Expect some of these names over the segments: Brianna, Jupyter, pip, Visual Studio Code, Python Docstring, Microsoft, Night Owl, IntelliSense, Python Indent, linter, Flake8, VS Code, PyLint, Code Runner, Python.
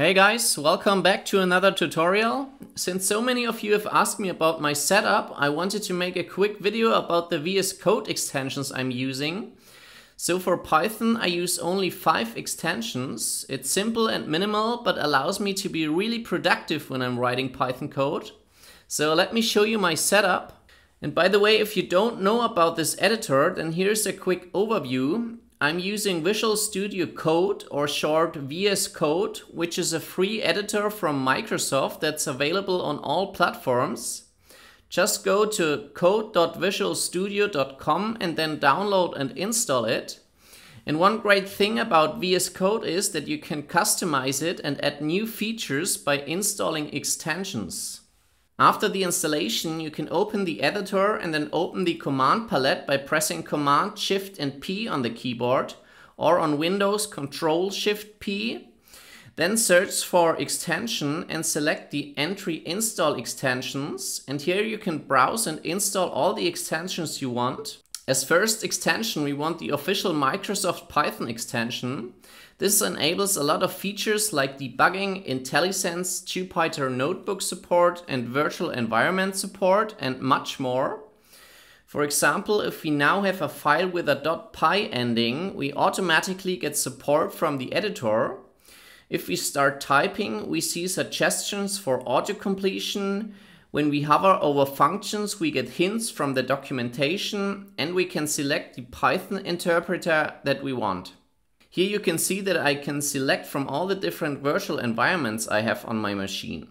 Hey guys, welcome back to another tutorial. Since so many of you have asked me about my setup, I wanted to make a quick video about the VS Code extensions I'm using. So for Python, I use only 5 extensions. It's simple and minimal, but allows me to be really productive when I'm writing Python code. So let me show you my setup. And by the way, if you don't know about this editor, then here's a quick overview. I'm using Visual Studio Code, or short VS Code, which is a free editor from Microsoft that's available on all platforms. Just go to code.visualstudio.com and then download and install it. And one great thing about VS Code is that you can customize it and add new features by installing extensions. After the installation, you can open the editor and then open the command palette by pressing Command Shift and P on the keyboard, or on Windows Control Shift P. Then search for extension and select the entry Install Extensions, and here you can browse and install all the extensions you want. As first extension, we want the official Microsoft Python extension. This enables a lot of features like debugging, IntelliSense, Jupyter notebook support, and virtual environment support, and much more. For example, if we now have a file with a .py ending, we automatically get support from the editor. If we start typing, we see suggestions for auto-completion. When we hover over functions, we get hints from the documentation, and we can select the Python interpreter that we want. Here you can see that I can select from all the different virtual environments I have on my machine.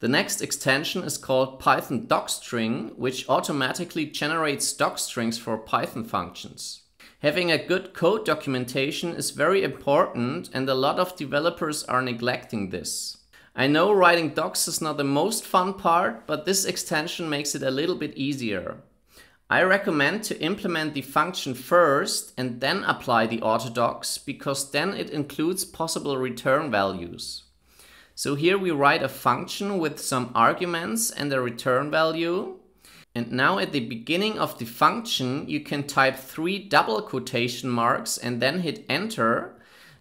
The next extension is called Python Docstring, which automatically generates docstrings for Python functions. Having a good code documentation is very important, and a lot of developers are neglecting this. I know writing docs is not the most fun part, but this extension makes it a little bit easier. I recommend to implement the function first and then apply the autodocs, because then it includes possible return values. So here we write a function with some arguments and a return value. And now at the beginning of the function, you can type 3 double quotation marks and then hit enter.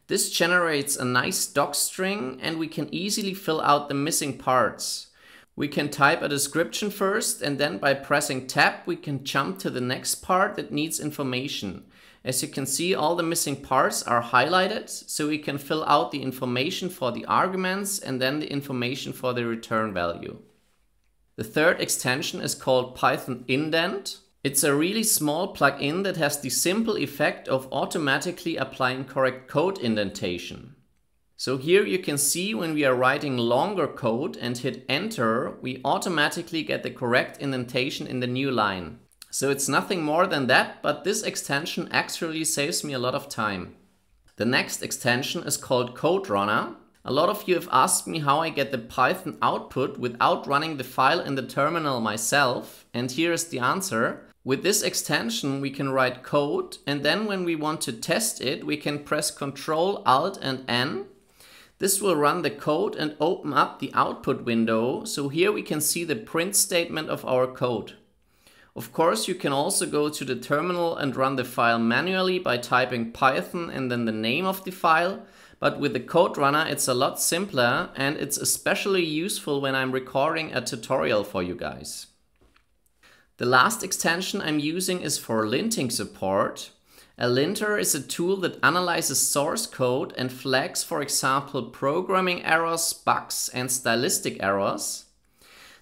This generates a nice docstring, and we can easily fill out the missing parts. We can type a description first, and then by pressing tab, we can jump to the next part that needs information. As you can see, all the missing parts are highlighted, so we can fill out the information for the arguments and then the information for the return value. The third extension is called Python Indent. It's a really small plugin that has the simple effect of automatically applying correct code indentation. So here you can see when we are writing longer code and hit enter, we automatically get the correct indentation in the new line. So it's nothing more than that, but this extension actually saves me a lot of time. The next extension is called Code Runner. A lot of you have asked me how I get the Python output without running the file in the terminal myself, and here is the answer. With this extension, we can write code, and then when we want to test it, we can press Ctrl, Alt, and N. This will run the code and open up the output window, so here we can see the print statement of our code. Of course, you can also go to the terminal and run the file manually by typing Python and then the name of the file, but with the Code Runner it's a lot simpler, and it's especially useful when I'm recording a tutorial for you guys. The last extension I'm using is for linting support. A linter is a tool that analyzes source code and flags, for example, programming errors, bugs, and stylistic errors.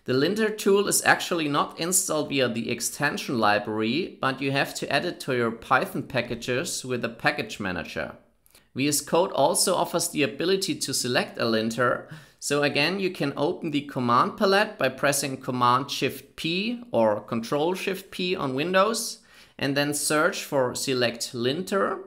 The linter tool is actually not installed via the extension library, but you have to add it to your Python packages with the package manager. VS Code also offers the ability to select a linter, so again you can open the command palette by pressing Command Shift P or Control Shift P on Windows, and then search for Select Linter.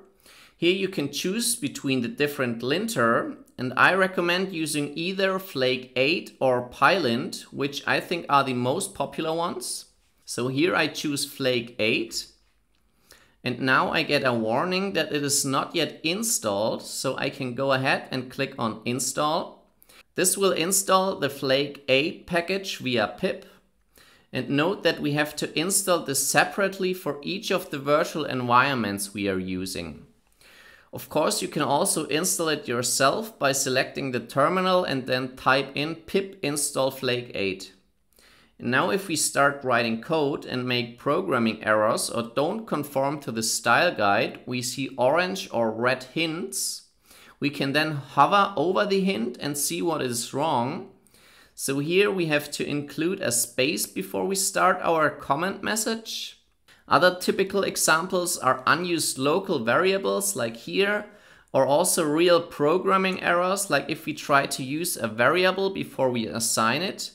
Here you can choose between the different linter, and I recommend using either Flake8 or PyLint, which I think are the most popular ones. So here I choose Flake8, and now I get a warning that it is not yet installed, so I can go ahead and click on Install. This will install the Flake8 package via pip. And note that we have to install this separately for each of the virtual environments we are using. Of course, you can also install it yourself by selecting the terminal and then type in pip install flake8. Now if we start writing code and make programming errors or don't conform to the style guide, we see orange or red hints. We can then hover over the hint and see what is wrong. So here we have to include a space before we start our comment message. Other typical examples are unused local variables like here, or also real programming errors like if we try to use a variable before we assign it,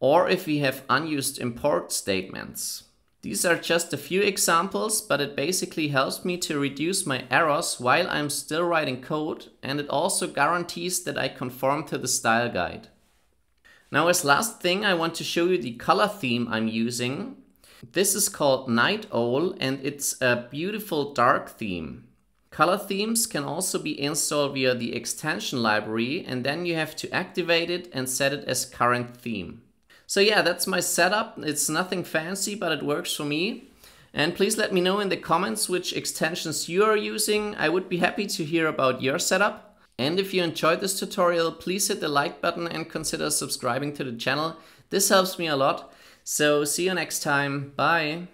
or if we have unused import statements. These are just a few examples, but it basically helps me to reduce my errors while I'm still writing code, and it also guarantees that I conform to the style guide. Now as last thing, I want to show you the color theme I'm using. This is called Night Owl, and it's a beautiful dark theme. Color themes can also be installed via the extension library, and then you have to activate it and set it as current theme. So yeah, that's my setup. It's nothing fancy, but it works for me. And please let me know in the comments which extensions you are using. I would be happy to hear about your setup. And if you enjoyed this tutorial, please hit the like button and consider subscribing to the channel. This helps me a lot. So see you next time. Bye.